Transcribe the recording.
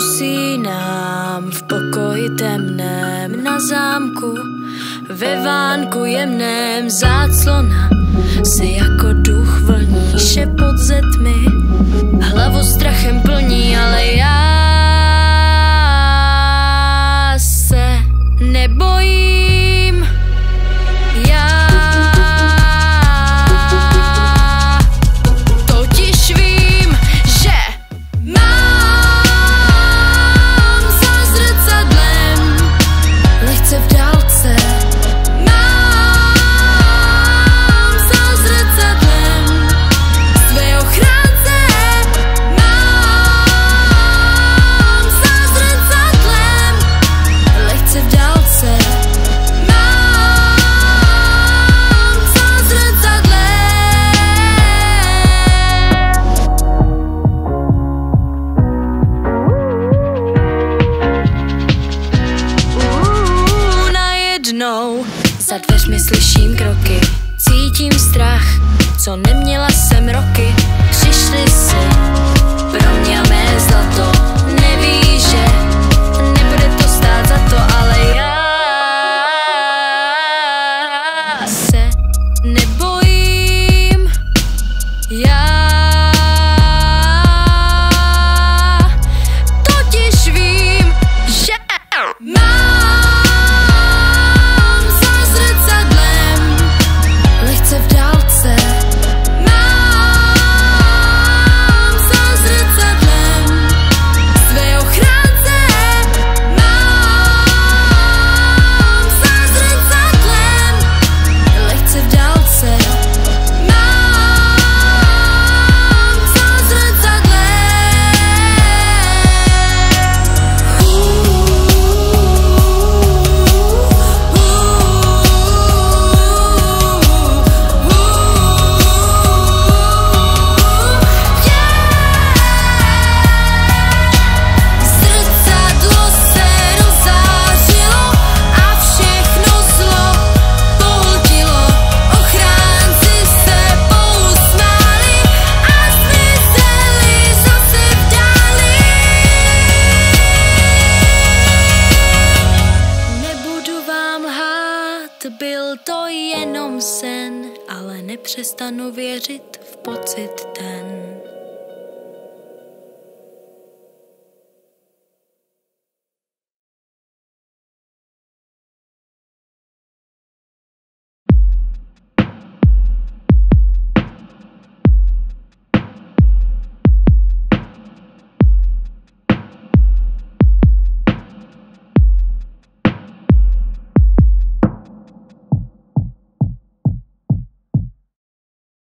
usínám, v pokoji temném, na zámku, ve vánku jemném. Záclona se jako duch vlní, šepot ze tmy hlavu strachem plní, ale já se nebojím. Za dveřmi slyším kroky, cítím strach, co neměla jsem roky. Přišli si pro mě a mé zlato, neví, že nebude to stát za to, ale já se nebojím. Já totiž vím, že mám to jenom sen, ale nepřestanu věřit v pocit ten.